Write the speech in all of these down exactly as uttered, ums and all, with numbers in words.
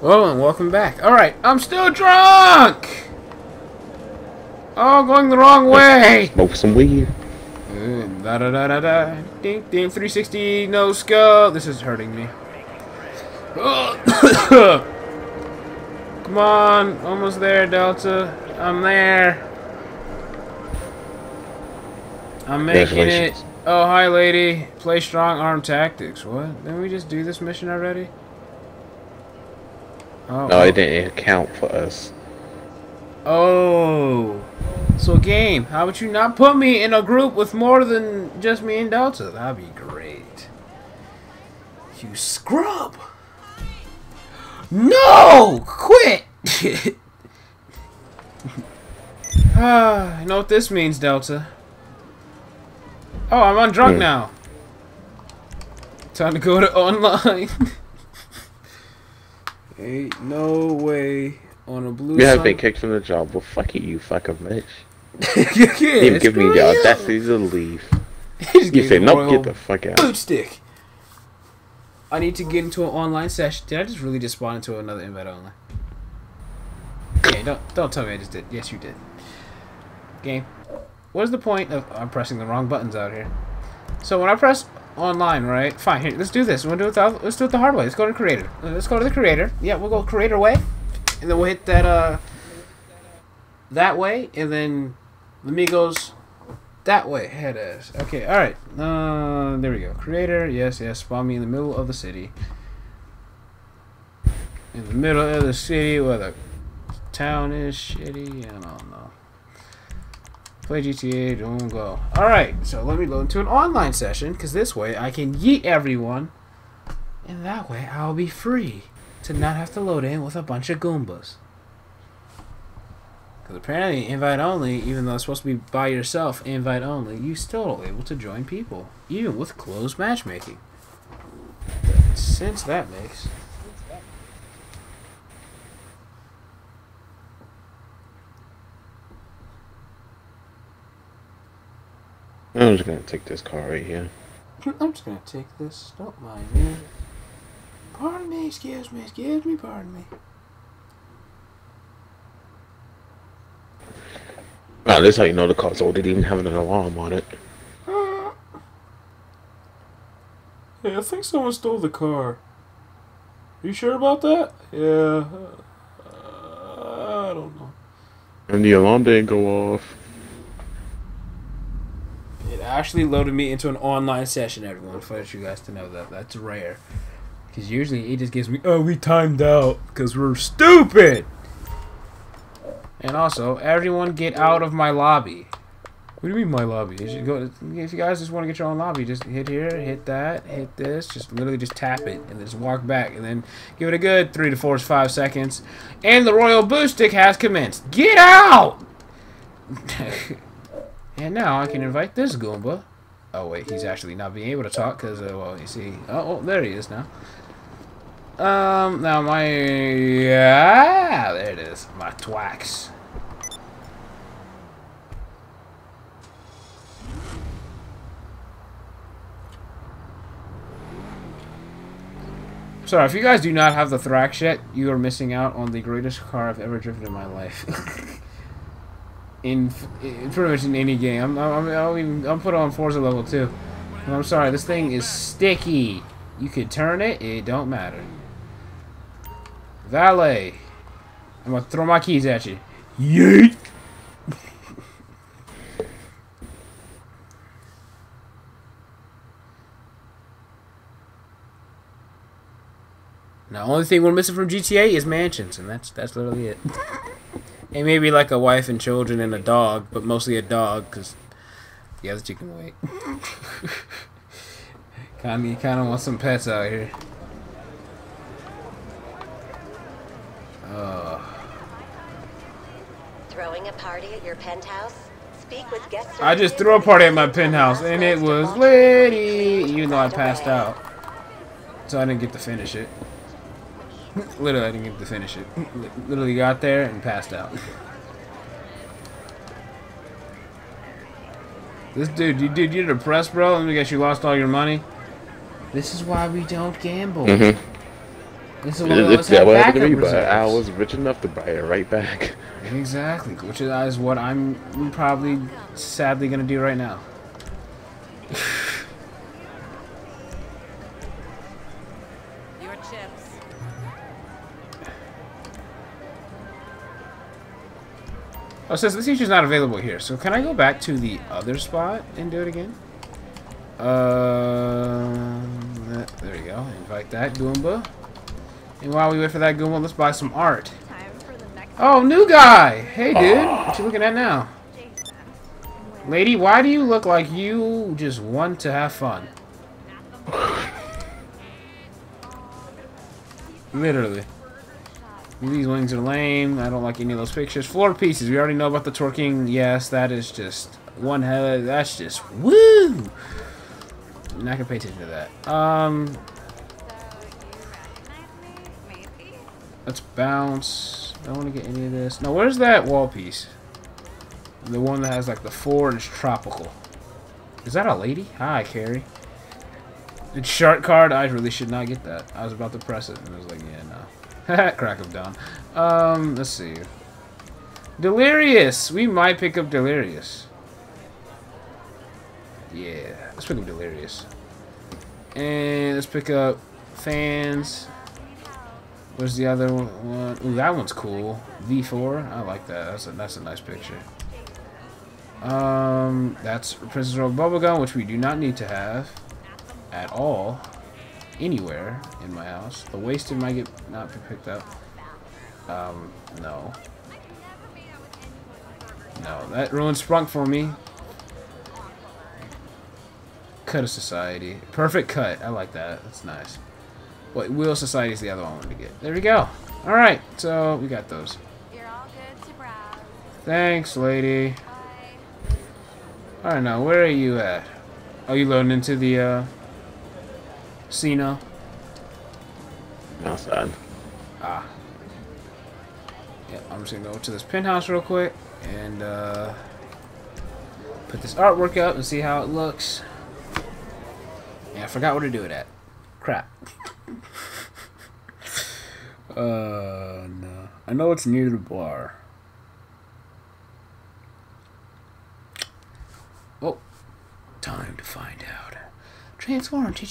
Hello and welcome back. Alright, I'm still drunk! Oh, going the wrong way! Smoke some weed. Mm, da da da da da. Ding ding three sixty, no skull. This is hurting me. Oh. Come on, almost there, Delta. I'm there. I'm making it. Oh, hi, lady. Play strong arm tactics. What? Didn't we just do this mission already? Oh, no, it didn't count for us. Oh. So, game, how would you not put me in a group with more than just me and Delta? That'd be great. You scrub! No! Quit! Ah, you know what this means, Delta. Oh, I'm on drunk mm. now. Time to go to online. Ain't no way on a blue. You have been kicked from the job. Well, fuck it, you fucking bitch. You can't even give me the audacity to leave. You say nope, get the fuck out. Boot stick. I need to get into an online session. Did I just really just spawn into another invite online? Okay, don't don't tell me I just did. Yes, you did. Game. What is the point of? I'm pressing the wrong buttons out here. So when I press online, right? Fine. Here, let's do this. We'll do it. The, let's do it the hard way. Let's go to creator. Let's go to the creator. Yeah, we'll go creator way, and then we'll hit that uh that way, and then the Migos that way. Head ass. Okay. All right. Uh, there we go. Creator. Yes. Yes. Spawn me in the middle of the city. In the middle of the city, where the town is shitty. I don't know. Play G T A, don't go. Alright, so let me go into an online session, because this way I can yeet everyone, and that way I'll be free to not have to load in with a bunch of Goombas. Because apparently, invite only, even though it's supposed to be by yourself, invite only, you still are able to join people, even with closed matchmaking. Since that makes... I'm just gonna take this car right here. I'm just gonna take this. Don't mind me. Pardon me, excuse me, excuse me, pardon me. Well, that's how you know the car's old. It didn't even have an alarm on it. Uh, yeah, I think someone stole the car. Are you sure about that? Yeah. Uh, I don't know. And the alarm didn't go off. Actually loaded me into an online session, everyone, for you guys to know that. That's rare. Because usually it just gives me, oh, we timed out because we're stupid. And also, everyone get out of my lobby. What do you mean my lobby? You should go, if you guys just want to get your own lobby, just hit here, hit that, hit this. Just literally just tap it and then just walk back and then give it a good three to four to five seconds. And the royal boot stick has commenced. Get out! And now I can invite this Goomba. Oh wait, he's actually not being able to talk because, uh, well, you see. Oh, oh, there he is now. Um, now my, yeah, there it is, my Thrax. Sorry, if you guys do not have the Thrax yet, you are missing out on the greatest car I've ever driven in my life. In, in pretty much in any game, I'm I'm I'm, even, I'm put on Forza level two. I'm sorry, this thing is sticky. You could turn it; it don't matter. Valet, I'm gonna throw my keys at you. Yeet. Now, the only thing we're missing from G T A is mansions, and that's that's literally it. It may be like a wife and children and a dog, but mostly a dog, because yeah, that you can wait. kind of, kind of want some pets out here. Uh. Throwing a party at your penthouse? Speak with guests. I just threw a party at my penthouse, and it was litty, even though I passed out, so I didn't get to finish it. Literally, I didn't get to finish it. Literally got there and passed out. This dude, you dude, you're depressed, bro. Let me guess, you lost all your money. This is why we don't gamble. Mm-hmm. This is what it, it's that what happened to me, reserves. But I was rich enough to buy it right back. Exactly, which is what I'm probably sadly going to do right now. Your chips. Oh, it says this feature's not available here. So can I go back to the other spot and do it again? Uh, that, there you go. Invite that Goomba. And while we wait for that Goomba, let's buy some art. Oh, new guy! Hey, dude. Aww. What you looking at now? Lady, why do you look like you just want to have fun? Literally. These wings are lame. I don't like any of those pictures. Floor pieces. We already know about the twerking. Yes, that is just one hell. That's just woo! I'm not gonna pay attention to that. Um... Let's bounce. I don't want to get any of this. Now, where's that wall piece? The one that has like the four and it's tropical. Is that a lady? Hi, Carrie. It's shark card. I really should not get that. I was about to press it and I was like, yeah, no. Crack up, Don. Um, let's see. Delirious. We might pick up Delirious. Yeah, let's pick up Delirious. And let's pick up fans. Where's the other one? Ooh, that one's cool. V four. I like that. That's a, that's a nice picture. Um, that's Princess Bubblegum, which we do not need to have at all. Anywhere in my house. The wasted might get not be picked up. Um, no. No, that ruined Sprunk for me. Cut of Society. Perfect cut. I like that. That's nice. Wait, Wheel Society is the other one I wanted to get. There we go. All right, so we got those. You're all good to browse. Thanks, lady. Bye. All right, now where are you at? Are you loading into the uh, casino? Outside. Ah. Yeah, I'm just gonna go to this penthouse real quick and uh, put this artwork up and see how it looks. Yeah, I forgot where to do it at. Crap. Uh, no. I know it's near the bar. Oh. Time to find out. Transform. Okay,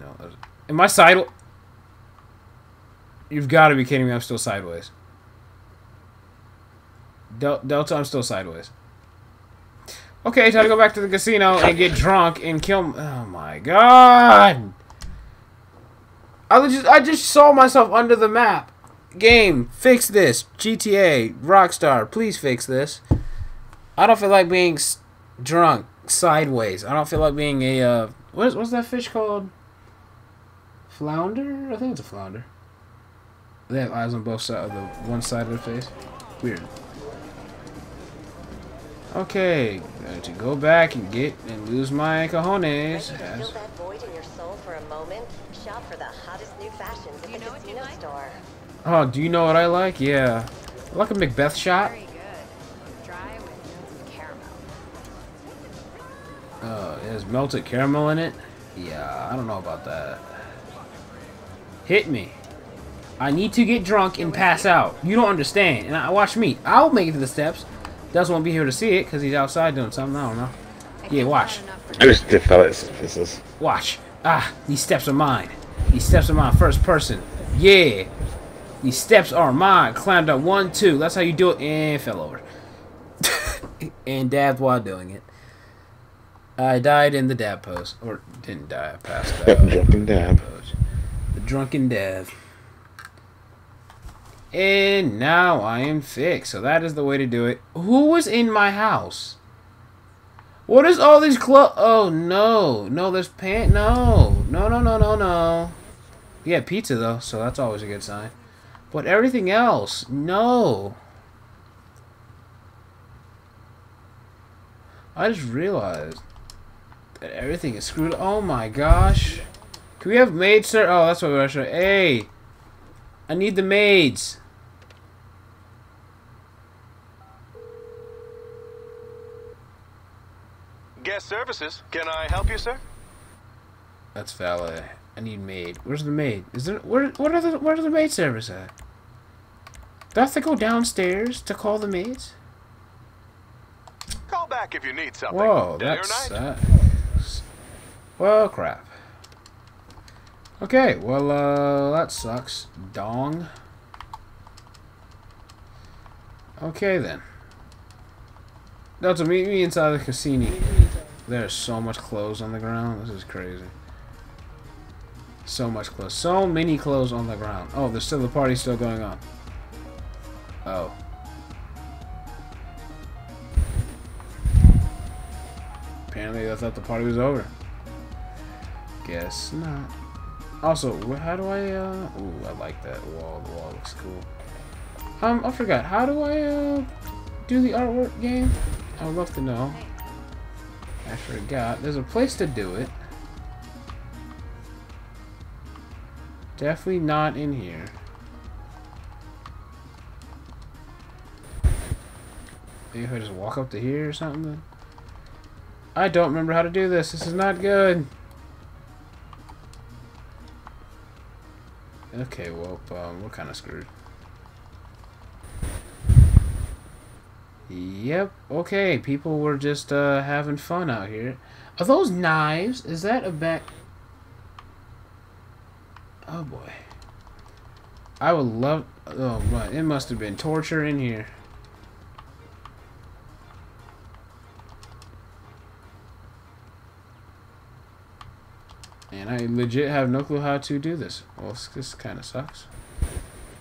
no. Am I sideways? You've got to be kidding me. I'm still sideways. Del Delta, I'm still sideways. Okay, time to go back to the casino and get drunk and kill... M oh, my God. I just, I just saw myself under the map. Game, fix this. G T A, Rockstar, please fix this. I don't feel like being s drunk sideways. I don't feel like being a... Uh, what's, what's that fish called? Flounder? I think it's a flounder. They have eyes on both sides of the one side of their face. Weird. Okay, to go back and get and lose my cojones. Yes. For a moment, shop for the hottest new fashions at the casino store. Oh, do you know what I like? Yeah. I like a Macbeth shot. Very good. Dry with caramel. Oh, it has melted caramel in it? Yeah, I don't know about that. Hit me. I need to get drunk and pass out. You don't understand. And I, watch me. I'll make it to the steps. Dust won't be here to see it because he's outside doing something. I don't know. Yeah, watch. I just did fell at this. Watch. Ah, these steps are mine. These steps are mine. First person. Yeah. These steps are mine. Climbed up one, two. That's how you do it. And fell over. And dabbed while doing it. I died in the dab pose. Or didn't die. I passed out. Drunken dab. The drunken dab. And now I am fixed. So that is the way to do it. Who was in my house? What is all these clothes? Oh, no. No, there's pant. No. No, no, no, no, no. Yeah, pizza, though, so that's always a good sign. But everything else, no. I just realized that everything is screwed. Oh, my gosh. Can we have maids, sir? Oh, that's what we're showing. Hey, I need the maids. Guest services. Can I help you, sir? That's valet. I need maid. Where's the maid? Is there where? What are the where are the maid servers at? Do I have to go downstairs to call the maids? Call back if you need something. Whoa, that sucks. Well, crap. Okay, well, uh, that sucks. Dong. Okay then. Now to meet me inside the casino. There's so much clothes on the ground. This is crazy. So much clothes. So many clothes on the ground. Oh, there's still the party still going on. Oh. Apparently I thought the party was over. Guess not. Also, how do I, uh... Ooh, I like that wall. The wall looks cool. Um, I forgot. How do I, uh... do the artwork game? I would love to know. I forgot. There's a place to do it. Definitely not in here. Maybe if I just walk up to here or something? I don't remember how to do this. This is not good. Okay, well, um, we're kind of screwed. Yep, okay, people were just uh, having fun out here. Are those knives? Is that a back... Oh boy. I would love... Oh my, it must have been torture in here. And I legit have no clue how to do this. Well, this kind of sucks.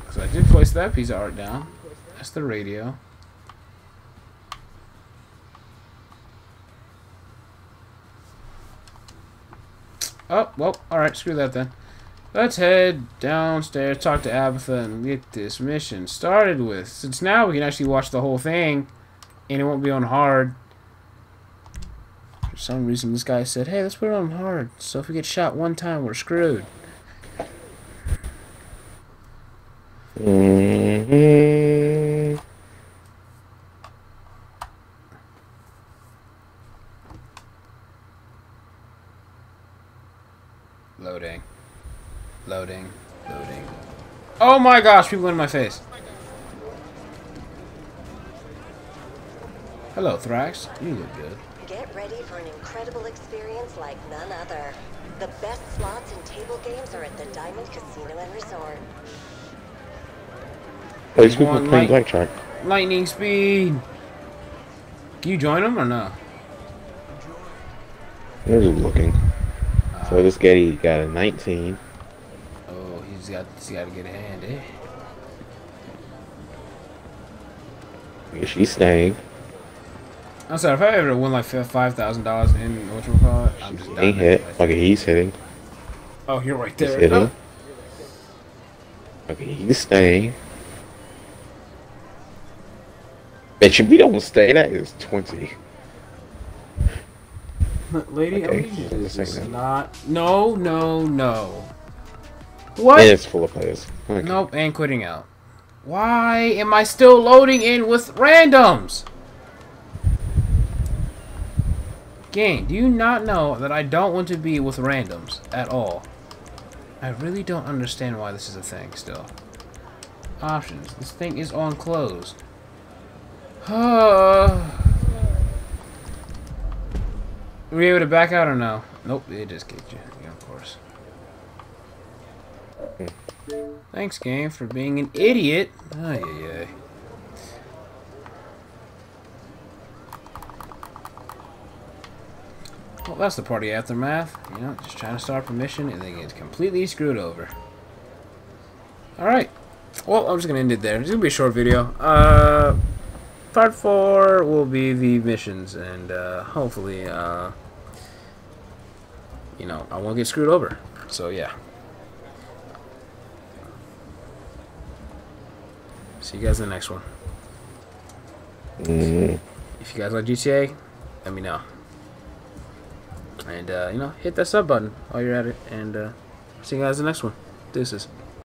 Because I did place that piece of art down. That's the radio. Oh, well, alright, screw that then. Let's head downstairs, talk to Abatha, and get this mission started with. Since now we can actually watch the whole thing, and it won't be on hard. For some reason, this guy said, hey, let's put it on hard, so if we get shot one time, we're screwed. Loading. Loading. Loading. Oh my gosh, people in my face. Hello, Thrax. You look good. Get ready for an incredible experience like none other. The best slots and table games are at the Diamond Casino and Resort. Those people are playing blackjack. Lightning speed. Can you join them or no? They're just looking. So this guy, he got a nineteen. Oh, he's got, he's got to get a hand, eh? Yeah, she's staying. I'm sorry, if I ever won like five thousand dollars in what you call it, I'm just ain't hit. Like okay, he's hitting. Oh, you're right there. He's hitting. Oh. Okay, he's staying. Bet you we don't stay. That is twenty. Lady, okay. I mean, this is not. No, no, no. What? And it's full of players. Okay. Nope, and quitting out. Why am I still loading in with randoms? Gang, do you not know that I don't want to be with randoms at all? I really don't understand why this is a thing still. Options. This thing is on close. Huh. Were we able to back out or no? Nope, it just kicked you. Yeah, of course. Thanks, game, for being an idiot. Oh, yeah, yeah. Well, that's the party aftermath. You know, just trying to start permission and then get completely screwed over. Alright. Well, I'm just going to end it there. It's going to be a short video. Uh... Part four will be the missions, and uh, hopefully, uh, you know, I won't get screwed over. So, yeah. See you guys in the next one. Mm-hmm. If you guys like G T A, let me know. And, uh, you know, hit that sub button while you're at it, and uh, see you guys in the next one. Deuces.